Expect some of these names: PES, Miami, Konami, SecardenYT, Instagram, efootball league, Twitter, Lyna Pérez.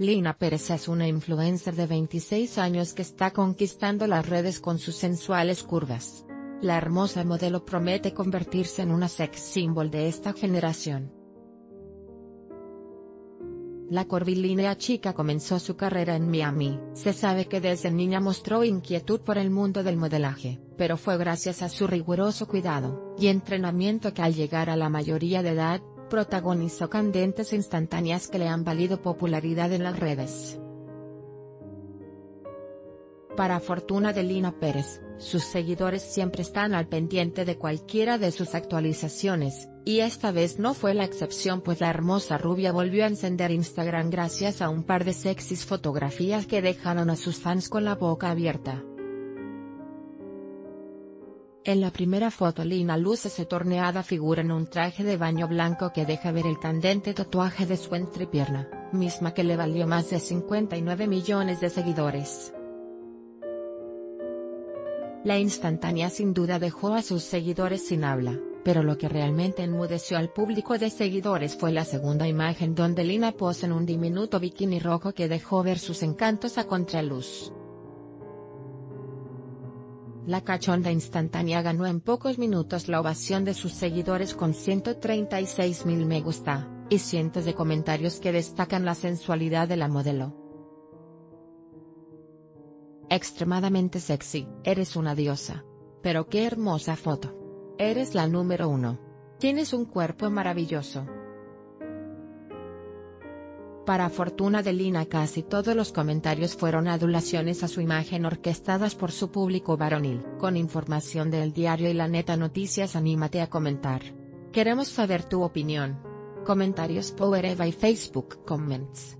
Lyna Pérez es una influencer de 26 años que está conquistando las redes con sus sensuales curvas. La hermosa modelo promete convertirse en una sex symbol de esta generación. La curvilínea chica comenzó su carrera en Miami. Se sabe que desde niña mostró inquietud por el mundo del modelaje, pero fue gracias a su riguroso cuidado y entrenamiento que al llegar a la mayoría de edad, protagonizó candentes instantáneas que le han valido popularidad en las redes. Para fortuna de Lyna Pérez, sus seguidores siempre están al pendiente de cualquiera de sus actualizaciones, y esta vez no fue la excepción, pues la hermosa rubia volvió a encender Instagram gracias a un par de sexys fotografías que dejaron a sus fans con la boca abierta. En la primera foto, Lyna luce su torneada figura en un traje de baño blanco que deja ver el candente tatuaje de su entrepierna, misma que le valió más de 59 millones de seguidores. La instantánea sin duda dejó a sus seguidores sin habla, pero lo que realmente enmudeció al público de seguidores fue la segunda imagen, donde Lyna posa en un diminuto bikini rojo que dejó ver sus encantos a contraluz. La cachonda instantánea ganó en pocos minutos la ovación de sus seguidores con 136.000 me gusta, y cientos de comentarios que destacan la sensualidad de la modelo. Extremadamente sexy, eres una diosa. Pero qué hermosa foto. Eres la número 1. Tienes un cuerpo maravilloso. Para fortuna de Lyna, casi todos los comentarios fueron adulaciones a su imagen orquestadas por su público varonil. Con información del diario y La Neta Noticias, anímate a comentar. Queremos saber tu opinión. Comentarios por Eva y Facebook Comments.